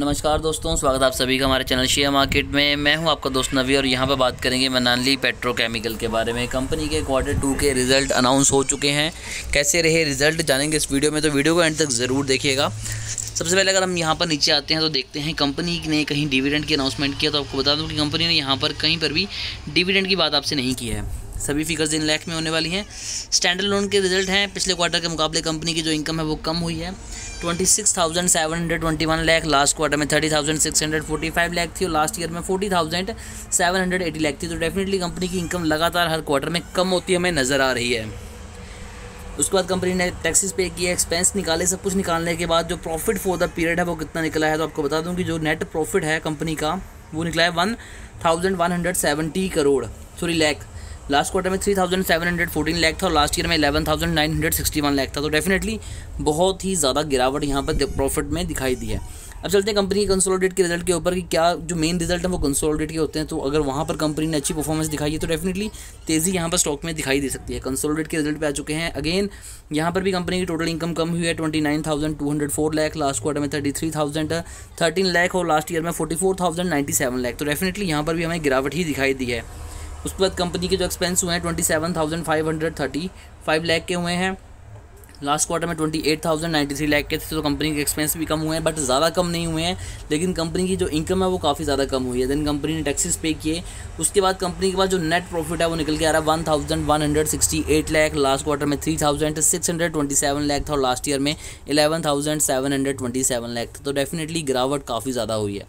नमस्कार दोस्तों, स्वागत आप सभी का हमारे चैनल शेयर मार्केट में। मैं हूं आपका दोस्त नवी और यहां पर बात करेंगे मनाली पेट्रोकेमिकल के बारे में। कंपनी के Q2 के रिज़ल्ट अनाउंस हो चुके हैं। कैसे रहे रिज़ल्ट जानेंगे इस वीडियो में, तो वीडियो को एंड तक ज़रूर देखिएगा। सबसे पहले अगर हम यहाँ पर नीचे आते हैं तो देखते हैं कंपनी ने कहीं डिविडेंड की अनाउंसमेंट किया, तो आपको बता दूँ कि कंपनी ने यहाँ पर कहीं पर भी डिविडेंड की बात आपसे नहीं की है। सभी फिगर्स इन लाख में होने वाली हैं। स्टैंडर्ड लोन के रिजल्ट हैं। पिछले क्वार्टर के मुकाबले कंपनी की जो इनकम है वो कम हुई है। 26,721 लाख, लास्ट क्वार्टर में 30,645 लाख थी और लास्ट ईयर में 40,780 लाख थी। तो डेफिनेटली कंपनी की इनकम लगातार हर क्वार्टर में कम होती हमें नज़र आ रही है। उसके बाद कंपनी ने टैक्सेस पे किए, एक्सपेंस निकाले। सब कुछ निकालने के बाद जो प्रॉफिट फॉर द पीरियड है वो कितना निकला है, तो आपको बता दूँ कि जो नेट प्रॉफिट है कंपनी का वो निकला है 1,170 crore, sorry lakh. Last quarter में 3,714 लाख था और लास्ट ईयर में 11,961 लाख था। तो डेफिनेटली बहुत ही ज़्यादा गिरावट यहाँ पर प्रॉफिट में दिखाई दी है। अब चलते हैं कंपनी के कंसोलिडेट के रिजल्ट के ऊपर कि क्या जो मेन रिजल्ट है वो कंसोलिडेट के होते हैं। तो अगर वहाँ पर कंपनी ने अच्छी परफॉर्मेंस दिखाई है तो डेफिनेटली तेज़ी यहाँ पर स्टॉक में दिखाई दे सकती है। कंसोलिडेट के रिजल्ट पे आ चुके हैं। अगेन यहाँ पर भी कंपनी की टोटल इनकम कम हुई है, 29,204 लाख, लास्ट क्वार्टर में 33,013 लाख और लास्ट ईयर में 44,097 लाख। तो डेफिनेटली यहाँ पर भी हमें गिरावट ही दिखाई दी है। उसके बाद कंपनी के जो एक्सपेंस हुए हैं 27,535 लाख के हुए हैं, लास्ट क्वार्टर में 28,093 लाख के थे। तो कंपनी के एक्सपेंस भी कम हुए हैं, बट ज़्यादा कम नहीं हुए हैं, लेकिन कंपनी की जो इनकम है वो काफ़ी ज़्यादा कम हुई है। देन कंपनी ने टैक्सेस पे किए। उसके बाद कंपनी के पास जो नेट प्रॉफिट है वो निकल के आ रहा है 1,168 लाख, लास्ट क्वार्टर में 3,627 लाख था और लास्ट ईयर में 11,727 लाख था। तो डेफिनेटली गिरावट काफ़ी ज़्यादा हुई है।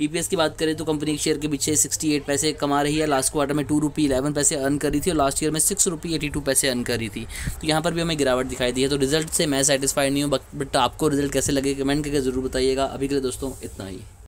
EPS की बात करें तो कंपनी के शेयर के पीछे 68 पैसे कमा रही है। लास्ट क्वार्टर में ₹2.11 अर्न करी थी और लास्ट ईयर में ₹6.82 अर्न करी थी। तो यहाँ पर भी हमें गिरावट दिखाई दी है। तो रिजल्ट से मैं सेटिस्फाइड नहीं हूँ, बट आपको रिजल्ट कैसे लगे कमेंट करके ज़रूर बताइएगा। अभी के लिए दोस्तों इतना ही।